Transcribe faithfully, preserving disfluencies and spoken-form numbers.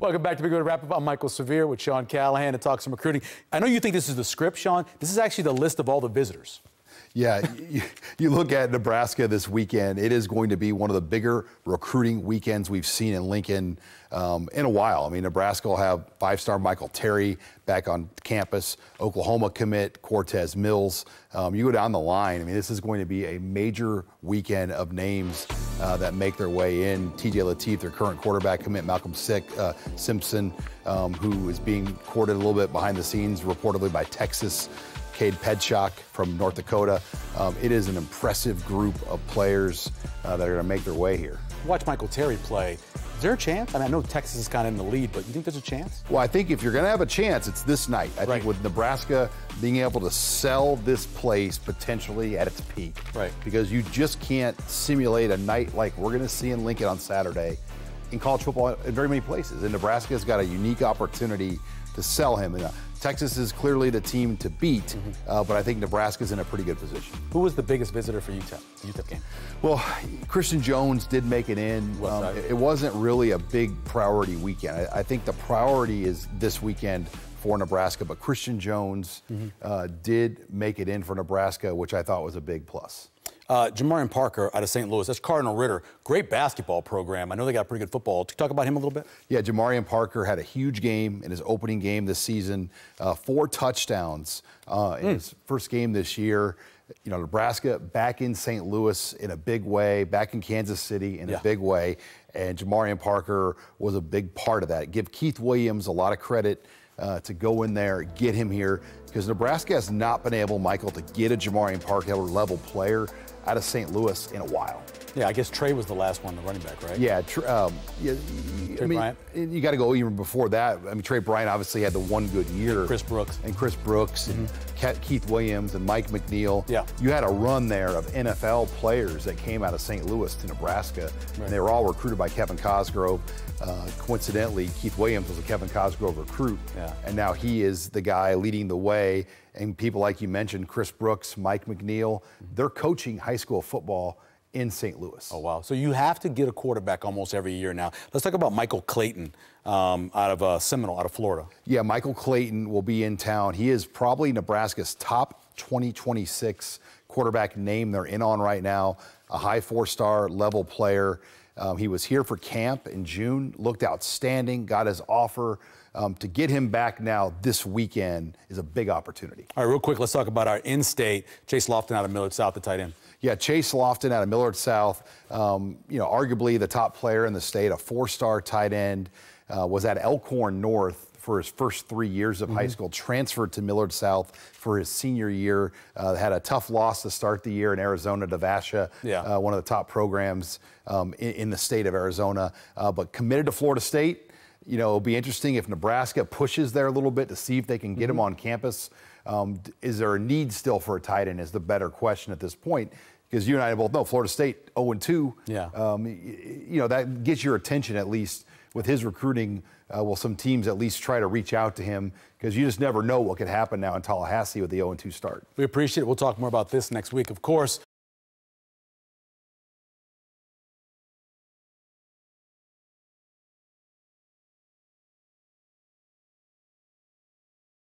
Welcome back to Big Red Wrap-Up. I'm Michael Severe with Sean Callahan to talk some recruiting. I know you think this is the script, Sean. This is actually the list of all the visitors. Yeah, you, you look at Nebraska this weekend, it is going to be one of the bigger recruiting weekends we've seen in Lincoln um, in a while. I mean, Nebraska will have five-star Michael Terry back on campus, Oklahoma commit Cortez Mills. Um, you go down the line, I mean, this is going to be a major weekend of names uh, that make their way in. T J Lateef, their current quarterback commit, Malcolm Sick, uh, Simpson, um, who is being courted a little bit behind the scenes, reportedly by Texas. Cade Petschok from North Dakota. Um, it is an impressive group of players uh, that are going to make their way here. Watch Michael Terry play. Is there a chance? I mean, I know Texas is kind of in the lead, but you think there's a chance? Well, I think if you're going to have a chance, it's this night. I right. think with Nebraska being able to sell this place potentially at its peak. Right. Because you just can't simulate a night like we're going to see in Lincoln on Saturday in college football in very many places. And Nebraska's got a unique opportunity to sell him. And, uh, Texas is clearly the team to beat, mm-hmm. uh, but I think Nebraska's in a pretty good position. Who was the biggest visitor for U T E P, the U T E P game? Well, Christian Jones did make it in. Um, it, it wasn't really a big priority weekend. I, I think the priority is this weekend for Nebraska, but Christian Jones mm-hmm. uh, did make it in for Nebraska, which I thought was a big plus. Uh, Jamarion Parker out of Saint Louis, that's Cardinal Ritter. Great basketball program. I know they got pretty good football. Talk about him a little bit. Yeah, Jamarion Parker had a huge game in his opening game this season. Uh, four touchdowns uh, in mm. his first game this year. You know, Nebraska back in Saint Louis in a big way, back in Kansas City in yeah. a big way. And Jamarion Parker was a big part of that. Give Keith Williams a lot of credit Uh, to go in there, get him here, because Nebraska has not been able, Michael, to get a Jamarion Parker level player out of Saint Louis in a while. Yeah, I guess Trey was the last one, the running back, right? Yeah, um, yeah Trey I mean, Bryant. You got to go even before that. I mean, Trey Bryant obviously had the one good year. And Chris Brooks. And Chris Brooks mm-hmm. and Keith Williams and Mike McNeil. Yeah. You had a run there of N F L players that came out of Saint Louis to Nebraska, right. and they were all recruited by Kevin Cosgrove. Uh, coincidentally, Keith Williams was a Kevin Cosgrove recruit, yeah. and now he is the guy leading the way. And people like you mentioned, Chris Brooks, Mike McNeil, they're coaching high school football in Saint Louis. Oh, wow. So you have to get a quarterback almost every year now. Let's talk about Michael Clayton um, out of uh, Seminole, out of Florida. Yeah, Michael Clayton will be in town. He is probably Nebraska's top twenty twenty-six quarterback name they're in on right now, a high four-star level player. Um, he was here for camp in June, looked outstanding, got his offer. Um, to get him back now this weekend is a big opportunity. All right, real quick, let's talk about our in-state, Chase Loftin out of Millard South, the tight end. Yeah, Chase Loftin out of Millard South, um, you know, arguably the top player in the state, a four-star tight end, uh, was at Elkhorn North for his first three years of mm-hmm. high school, transferred to Millard South for his senior year, uh, had a tough loss to start the year in Arizona to Vasha, yeah. uh, one of the top programs um, in, in the state of Arizona, uh, but committed to Florida State. You know, it'll be interesting if Nebraska pushes there a little bit to see if they can get mm-hmm. him on campus. Um, is there a need still for a tight end is the better question at this point, because you and I both know Florida State oh and two. Yeah. Um, you know, that gets your attention at least with his recruiting. Uh, will some teams at least try to reach out to him, because you just never know what could happen now in Tallahassee with the oh and two start. We appreciate it. We'll talk more about this next week, of course.